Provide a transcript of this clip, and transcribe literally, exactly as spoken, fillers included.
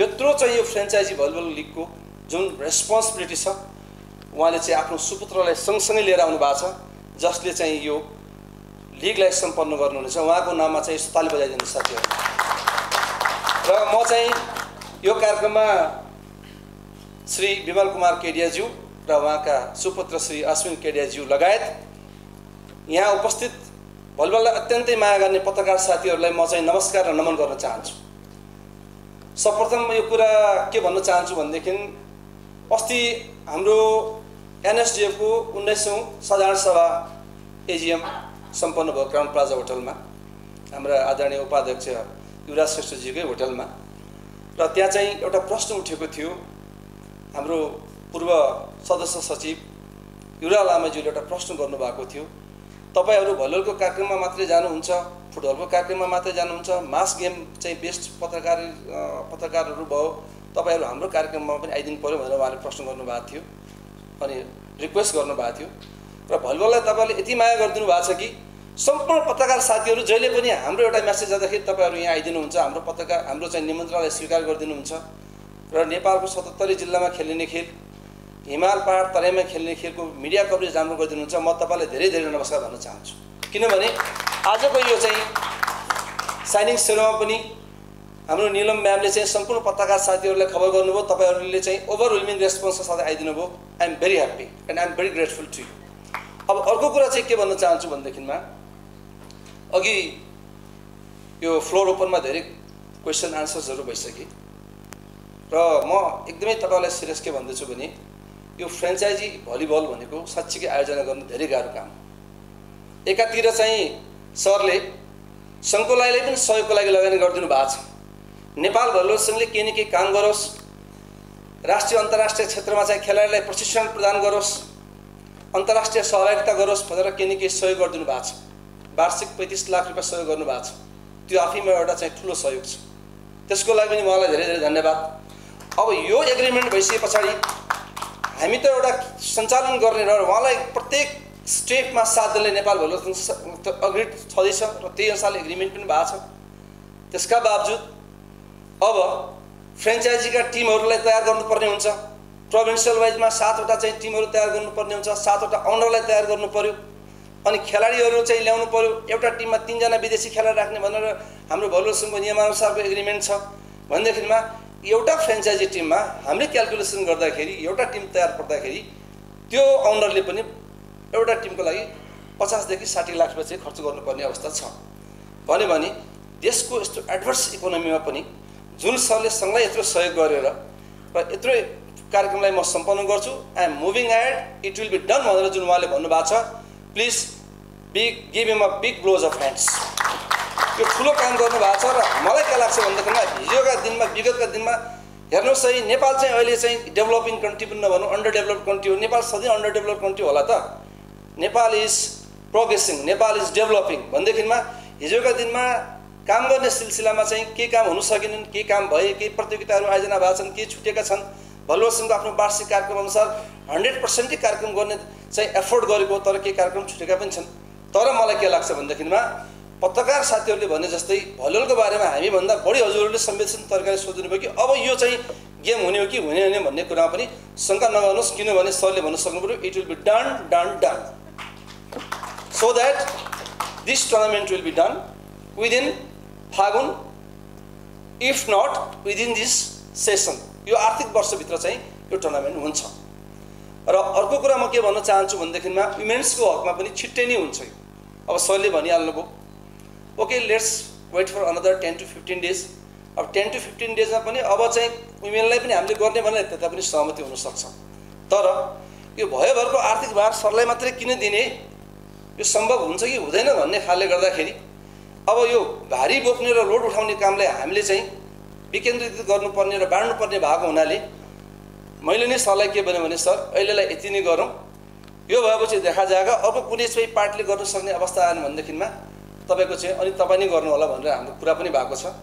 यत्रो चाहिँ यो फ्रेन्चाइजी भलिबल लीगको जुन रेस्पोन्सिबिलिटी छ उहाँले चाहिँ आफ्नो सुपुत्रलाई सँगसँगै लिएर आउनु भएको छ जसले चाहिँ यो लीगलाई सम्पन्न गर्नुहुनेछ। उहाँको नाममा चाहिँ ताली बजाइदिनु साथीहरु। र म चाहिँ यो कार्यक्रममा श्री विमल कुमार केडियाज्यू र उहाँका सुपुत्र श्री अश्विन केडियाज्यू लगायत यहाँ उपस्थित भलिबललाई अत्यन्तै माया गर्ने पत्रकार साथीहरुलाई म चाहिँ नमस्कार र नमन गर्न चाहन्छु। सर्वप्रथम म यो कुरा के भन्न चाहन्छु भनेदेखि अस्ति हाम्रो एनएसडीएफ को उन्नाइसौं साधारण सभा एजीएम सम्पन्न भयो क्राउन प्लाजा होटलमा, हाम्रा आदरणीय उपाध्यक्ष युवराज श्रेष्ठजीकै होटलमा। र त्यहाँ चाहिँ एउटा प्रश्न उठेको थियो, हाम्रो पूर्व सदस्य सचिव युरा लामाज्यूले एउटा प्रश्न गर्नुभएको थियो, तपाईहरु भलिबलको कार्यक्रममा मात्रै जानुहुन्छ, फुटबलको कार्यक्रममा मात्रै जानुहुन्छ, मास गेम चाहिँ बेस्ट पत्रकार पत्रकारहरु भयो, तपाईहरु हाम्रो कार्यक्रममा पनि आइदिनु पर्यो भनेर उहाँले प्रश्न गर्नुभएको थियो अनि रिक्वेस्ट गर्नुभएको थियो। र भलिबललाई तपाईले यति माया गर्दिनु भएको छ कि सम्पूर्ण पत्रकार साथीहरु जहिले पनि हाम्रो एउटा मेसेज जाँदाखेरि तपाईहरु यहाँ आइदिनु हुन्छ, हाम्रो पत्रकार हाम्रो चाहिँ निमन्त्रणालाई स्वीकार गरिदिनु हुन्छ। र नेपालको सतहत्तरी जिल्लामा खेलिने खेल, हिमाल पहाड तराईमा खेलिने खेलको मिडिया कभरेज राम्रो गरिदिनु हुन्छ। म तपाईलाई धेरै धेरै नमस्कार भन्न चाहन्छु किनभने आजको यो चाहिँ साइनिङ सेरोमनीमा पनि हाम्रो नीलम म्यामले चाहिँ सम्पूर्ण पत्रकार साथीहरुलाई खबर गर्नुभयो, तपाईहरुले चाहिँ ओभरवेल्मिङ रेस्पोन्सका साथ आइदिनु भयो। I am very happy and I am very grateful to you. अब अर्को कुरा चाहिँ के भन्न चाहन्छु भन्दैकिनमा अघि यो फ्लोर ओपनमा धेरै क्वेसन आन्सर्सहरु भइसके र म एकदमै तपाईलाई सिरियस के भन्दैछु भने यो फ्रेन्चाइजी भलिबल भनेको साच्चीकै आयोजना गर्न धेरै गाह्रो काम। एकातिर चाहिँ सरले सङ्घलाई पनि सहयोगको लागि लगानी गरिदिनु भएको छ, नेपाल भलिबल सङ्घले केही न केही काम गरोस्, राष्ट्रिय अन्तर्राष्ट्रिय क्षेत्रमा चाहिँ खेलाडीलाई प्रशिक्षण प्रदान गरोस्, अन्तर्राष्ट्रिय सहभागिता गरोस् भनेर केही न केही सहयोग गरिदिनु भएको छ। वार्षिक पैंतीस लाख रुपैयाँ सहयोग गर्नु भएको छ, त्यो आफैमा एउटा चाहिँ ठुलो सहयोग छ, त्यसको लागि पनि उहाँलाई धेरै धेरै धन्यवाद। अब यो एग्रिमेन्ट भइसके पछाडि हामी त एउटा सञ्चालन गर्ने र उहाँलाई प्रत्येक स्टेपमा साथ दिने नेपाल भलिबल अग्रिड छँदैछ र त्यही अनुसारले एग्रिमेन्ट पनि भएको छ। त्यसका बावजुद अब फ्रेन्चाइजीका टिमहरूलाई तयार गर्नुपर्ने हुन्छ, प्रोभिन्सियल वाइजमा सातवटा चाहिँ टिमहरू तयार गर्नुपर्ने हुन्छ, सातवटा ओनरलाई तयार गर्नु पर्यो, अनि खेलाडीहरू चाहिँ ल्याउनु पर्यो, एउटा टिममा तीनजना विदेशी खेलाडी राख्ने भनेर हाम्रो भलिबल सङ्घको नियमानुसारको एग्रिमेन्ट छ। भनेदेखिमा एउटा फ्रेन्चाइजी टिममा हामीले क्यालकुलेसन गर्दाखेरि एउटा टिम तयार पर्दाखेरि त्यो ओनरले पनि एउटा टिमको लागि पचासदेखि साठी लाख रुपैयाँ चाहिँ खर्च गर्नुपर्ने अवस्था छ। भन्यो भने देशको यस्तो एडभर्स इकोनोमीमा पनि जुन सरले सँगै यत्रो सहयोग गरेर र यत्रो कार्यक्रमलाई म सम्पन्न गर्छु, I am moving add it will be done भनेर जुन उहाँले भन्नुभएको छ, please big give him a big blows of hands. यो ठुलो काम गर्नुभएको छ। र मलाई के लाग्छ भन्दाखेरि हिजोका दिनमा विगतका दिनमा हेर्नुहोस् है, नेपाल चाहिँ अहिले चाहिँ डेभलपिङ कन्ट्री पनि नभनौँ अन्डर डेभलप्ड कन्ट्री हो, नेपाल सधैँ अन्डर डेभलप्ड कन्ट्री होला त, Nepal is progressing, Nepal is developing. भनेदेखिमा हिजोका दिनमा काम गर्ने सिलसिलामा चाहिँ केही काम हुन सकेनन्, केही काम भए, केही प्रतियोगिताहरू आयोजना भएको छन्, केही छुटेका छन्। भलिबल सङ्घको आफ्नो वार्षिक कार्यक्रम अनुसार हन्ड्रेड पर्सेन्टै कार्यक्रम गर्ने चाहिँ एफोर्ड गरेको, तर केही कार्यक्रम छुटेका पनि छन्। तर मलाई के लाग्छ भन्दैकिमा पत्रकार साथीहरूले भने जस्तै भलिबलको बारेमा हामीभन्दा बढी हजुरहरूले संवेदनशील तरिकाले सोध्नु भयो कि अब यो चाहिँ गेम हुने हो कि हुने होइन भन्ने कुरामा पनि शङ्का नगर्नुहोस् किनभने सरले भन्न सक्नु पऱ्यो it will be done done done so that this tournament will be done within Phagun if not within this session, यो आर्थिक वर्षभित्र चाहिँ यो टुर्नामेन्ट हुन्छ। र अर्को कुरा म के भन्न चाहन्छु भन्दैकिमा विमेन्सको हकमा पनि छिट्टै नै हुन्छ, अब सरले भनिहाल्नुभयो। Okay let's wait for another ten to fifteen days. अब टेन टु फिफ्टिन डेजमा पनि अब चाहिँ विमेनलाई पनि हामीले गर्ने भनेर त्यता पनि सहमति हुनसक्छ, तर यो भयोभरको आर्थिक भार सरलाई मात्रै किन दिने, यो सम्भव हुन्छ कि हुँदैन भन्ने खालले गर्दाखेरि अब यो भारी बोक्ने र लोड उठाउने कामलाई हामीले चाहिँ विकेन्द्रीकृत गर्नुपर्ने र बाँड्नुपर्ने भएको हुनाले मैले नै सरलाई के भन्यो भने सर अहिलेलाई यति नै गरौँ, यो भएपछि देखा जाएगा अब कुनै चाहिँ पार्टीले गर्न सक्ने अवस्था आएन भनेदेखिमा तपाईँको चाहिँ अनि तपाईँ नै गर्नु होला भनेर हाम्रो कुरा पनि भएको छ।